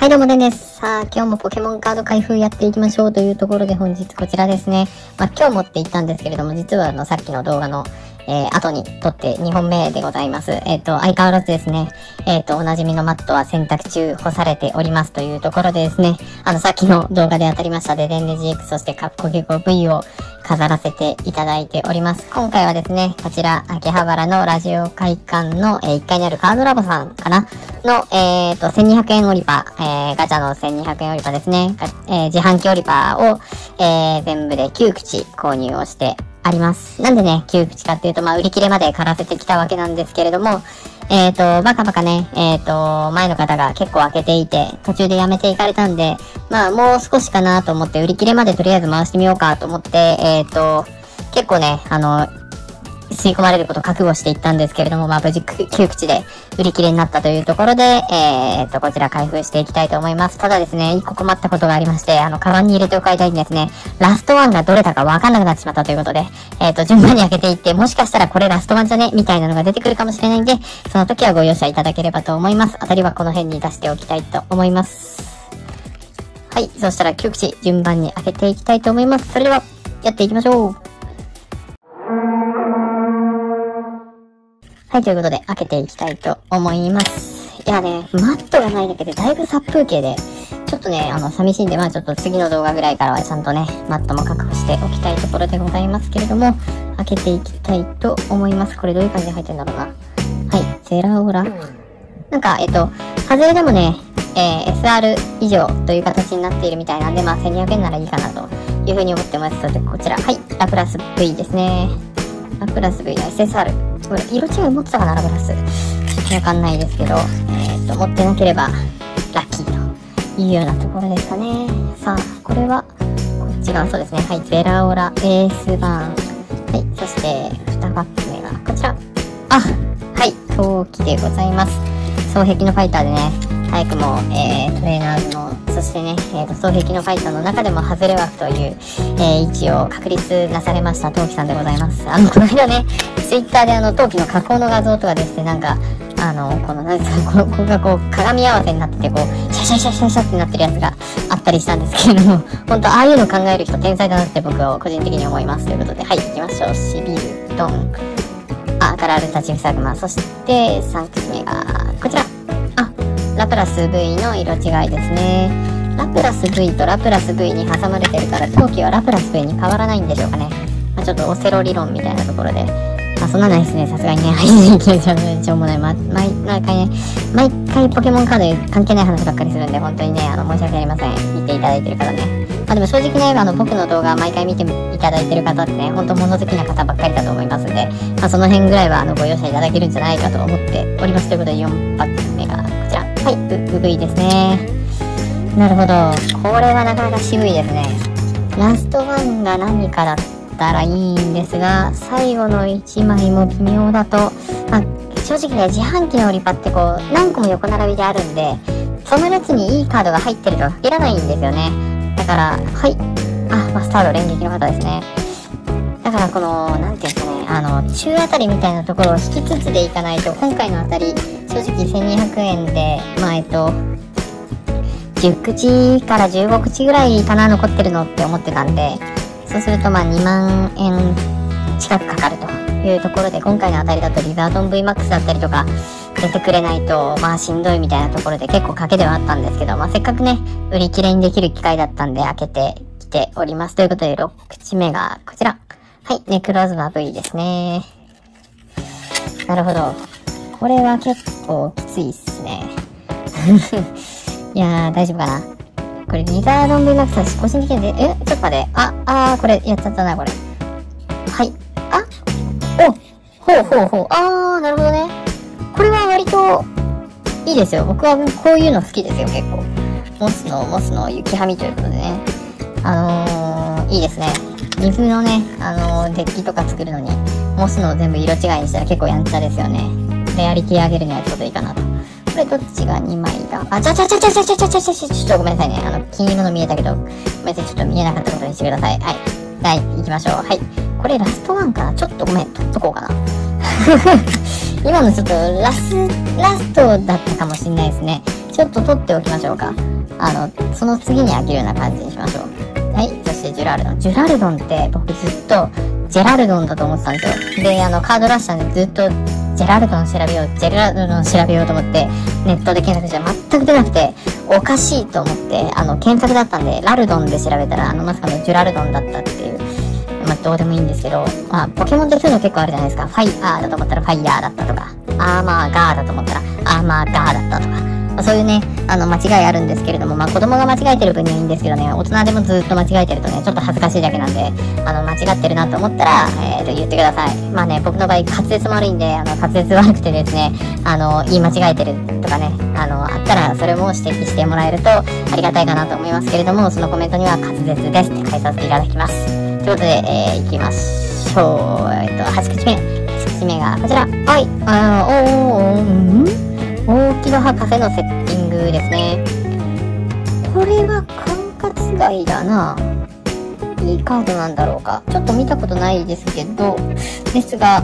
はいどうも、レンです。さあ、今日もポケモンカード開封やっていきましょうというところで本日こちらですね。今日持っていったんですけれども、実はさっきの動画の、後に撮って2本目でございます。相変わらずですね、おなじみのマットは洗濯中干されておりますというところでですね、さっきの動画で当たりましたデデンデ GX、そしてカッコゲコ V を飾らせていただいております。今回はですね、こちら、秋葉原のラジオ会館の、1階にあるカードラボさんかなの、1200円オリパ、ガチャの1200円オリパですね、自販機オリパを、全部で9口購入をしてあります。なんでね、9口かっていうと、売り切れまでからせてきたわけなんですけれども、バカバカね、前の方が結構開けていて、途中でやめていかれたんで、もう少しかなと思って、売り切れまでとりあえず回してみようかと思って、結構ね、吸い込まれることを覚悟していったんですけれども、無事9口で売り切れになったというところで、こちら開封していきたいと思います。ただですね、一個困ったことがありまして、カバンに入れておかれたいんですね、ラストワンがどれだかわかんなくなってしまったということで、順番に開けていって、もしかしたらこれラストワンじゃねみたいなのが出てくるかもしれないんで、その時はご容赦いただければと思います。当たりはこの辺に出しておきたいと思います。はい、そしたら9口順番に開けていきたいと思います。それでは、やっていきましょう。はい、ということで、開けていきたいと思います。いやね、マットがないだけで、だいぶ殺風景で、ちょっとね、寂しいんで、ちょっと次の動画ぐらいからは、ちゃんとね、マットも確保しておきたいところでございますけれども、開けていきたいと思います。これ、どういう感じで入ってるんだろうな。はい、ゼラオラ。なんか、外れでもね、SR 以上という形になっているみたいなんで、1200円ならいいかなというふうに思ってます。ので、こちら、はい、ラプラス V ですね。ラプラス V の SSR。これ色違い持ってたかな、ラブラス。わかんないですけど、持ってなければラッキーというようなところですかね。さあ、これは、こっち側、そうですね。はい、ゼラオラ、エースバーン。はい、そして、2パック目が、こちら。あ、はい、陶器でございます。双璧のファイターでね、早くも、トレーナーの、そしてね、双璧のファイターの中でも外れ枠という、位置を確立なされました、陶器さんでございます。この間ね、ツイッターで陶器の加工の画像とかですね、なんか、この、なんですか、ここがこう、鏡合わせになってて、こう、シャシャシャシャシャってなってるやつがあったりしたんですけれども、本当ああいうの考える人、天才だなって僕は個人的に思います。ということで、はい、行きましょう。シビル、ドン、あ、ガラルタチフサグマ、そして、3組目が、こちら。あ、ラプラス V の色違いですね。ラプラス V とラプラス V に挟まれてるから、陶器はラプラス V に変わらないんでしょうかね。ちょっとオセロ理論みたいなところで、そんなないですね。さすがにね、しょうもない。毎回ね、毎回ポケモンカード関係ない話ばっかりするんで、本当にね、申し訳ありません。見ていただいてる方ね。でも正直ね、僕の動画毎回見ていただいてる方ってね、本当物好きな方ばっかりだと思いますんで、その辺ぐらいは、ご容赦いただけるんじゃないかと思っております。ということで、4発目がこちら。はい、うぐいですね。なるほど。これはなかなか渋いですね。ラストワンが何かだったらいいんですが、最後の1枚も微妙だと、正直ね、自販機のオリパってこう何個も横並びであるんで、その列にいいカードが入ってるとは限らないんですよね。だから、はい、あ、マスタード連撃の方ですね。だから、この何ていうんですかね、中あたりみたいなところを引きつつでいかないと、今回のあたり正直1200円で、10口から15口ぐらいかな、残ってるのって思ってたんで。そうすると2万円近くかかるというところで、今回のあたりだとリザードン VMAX だったりとか出てくれないとしんどいみたいなところで、結構賭けではあったんですけど、せっかくね、売り切れにできる機会だったんで開けてきております。ということで、6口目がこちら。はい、ネクロズマ V ですね。なるほど。これは結構きついっすね。いやー、大丈夫かな。これ、リザードン VMAX は個人的にえ、ちょっと待って。これ、やっちゃったな、これ。はい。おほうほうほう。なるほどね。これは割と、いいですよ。僕はこういうの好きですよ、結構。モスの雪はみということでね。いいですね。水のね、デッキとか作るのに、モスの全部色違いにしたら結構やんちゃですよね。レアリティ上げるにはちょうどいいかなと。これどっちが2枚だ。ちょっとごめんなさいね。金色の見えたけど、ごめんなさい。ちょっと見えなかったことにしてください。はい。行きましょう。はい。これラストワンかな。ちょっとごめん。取っとこうかな。今のちょっとラストだったかもしれないですね。ちょっと取っておきましょうか。その次に開けるような感じにしましょう。はい、そしてジュラルドン。ジュラルドンって僕ずっとジェラルドンだと思ってたんですよ。で、カードらしさんでずっとジェラルドン調べよう、ジェラルドン調べようと思って、ネットで検索したら全く出なくて、おかしいと思って、検索だったんで、ラルドンで調べたら、まさかのジュラルドンだったっていう。まあ、どうでもいいんですけど、まあ、ポケモンってそういうの結構あるじゃないですか。ファイアーだと思ったらファイヤーだったとか、アーマーガーだと思ったらアーマーガーだったとか、まあ、そういうね、間違いあるんですけれども、まあ、子供が間違えてる分にはいいんですけどね、大人でもずっと間違えてるとね、ちょっと恥ずかしいだけなんで、間違ってるなと思ったら、言ってください。まあね、僕の場合、滑舌も悪いんで、滑舌悪くてですね、言い間違えてるとかね、あったら、それも指摘してもらえるとありがたいかなと思いますけれども、そのコメントには滑舌ですって返させていただきます。ということで、いきましょう。8口目。8口目がこちら。はい。大木の葉カフェのセッティングですね。これは管轄外だな。いいカードなんだろうか。ちょっと見たことないですけど、ですが、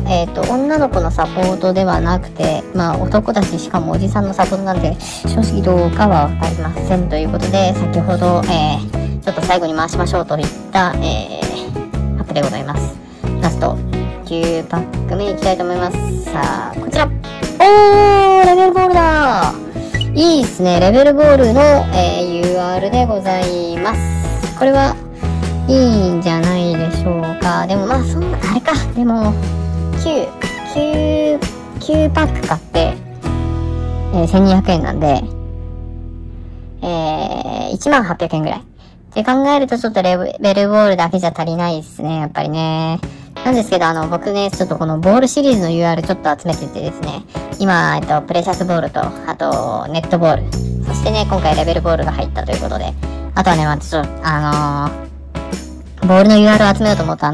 女の子のサポートではなくて、まあ、男だし、しかもおじさんのサポートなんで、正直どうかはわかりません。ということで、先ほど、ちょっと最後に回しましょうといった、でございます。ラスト9パック目いきたいと思います。さあこちら、おー、レベルボールだ。いいですね。レベルボールの、UR でございます。これはいいんじゃないでしょうか。でもまあそんなあれか。でも9パック買って、1200円なんで、1万800円ぐらいって考えると、ちょっとレベルボールだけじゃ足りないですね、やっぱりね。なんですけど、僕ね、ちょっとこのボールシリーズの UR ちょっと集めててですね、今、プレシャスボールと、あと、ネットボール、そしてね、今回レベルボールが入ったということで、あとはね、まあ、ちょっと、ボールの UR を集めようと思った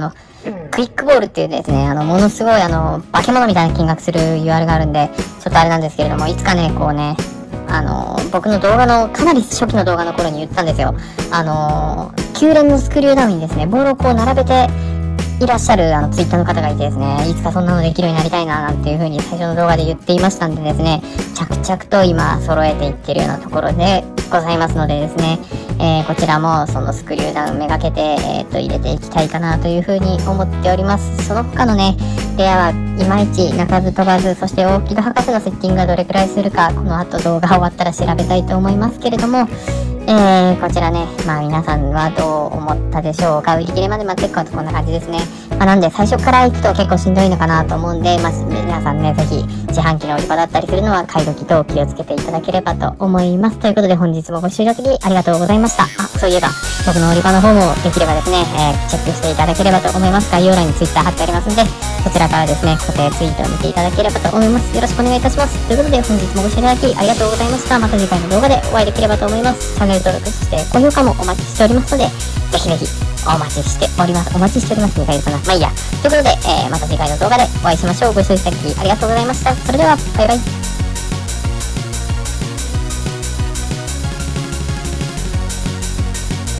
クイックボールっていうですね、ものすごい、化け物みたいな金額する UR があるんで、ちょっとあれなんですけれども、いつかね、こうね、僕の動画の、かなり初期の動画の頃に言ったんですよ。9連のスクリューダウンにですね、ボールをこう並べていらっしゃる、ツイッターの方がいてですね、いつかそんなのできるようになりたいな、なんていう風に最初の動画で言っていましたんでですね、着々と今揃えていってるようなところでございますのでですね、こちらもそのスクリューダウンめがけて、入れていきたいかなという風に思っております。その他のね、レアはいまいち鳴かず飛ばず、そして大木戸博士のセッティングがどれくらいするか、この後動画終わったら調べたいと思いますけれども、こちらね、まあ皆さんはどう思ったでしょうか。売り切れまで待っていくとこんな感じですね。まあ、なんで最初から行くと結構しんどいのかなと思うんで、まあ、皆さんね、ぜひ自販機の売り場だったりするのは買い時と気をつけていただければと思います。ということで本日もご視聴いただきありがとうございました。あ、そういえば僕の売り場の方もできればですね、チェックしていただければと思います。概要欄に Twitter 貼ってありますので、そちらからですね、固定ツイートを見ていただければと思います。よろしくお願いいたします。ということで本日もご視聴いただきありがとうございました。また次回の動画でお会いできればと思います。チャンネル登録して高評価もお待ちしておりますので、ぜひぜひ。お待ちしております。お待ちしております。2回言うかな。まあいいや。ということで、また次回の動画でお会いしましょう。ご視聴いただきありがとうございました。それでは、バイバイ。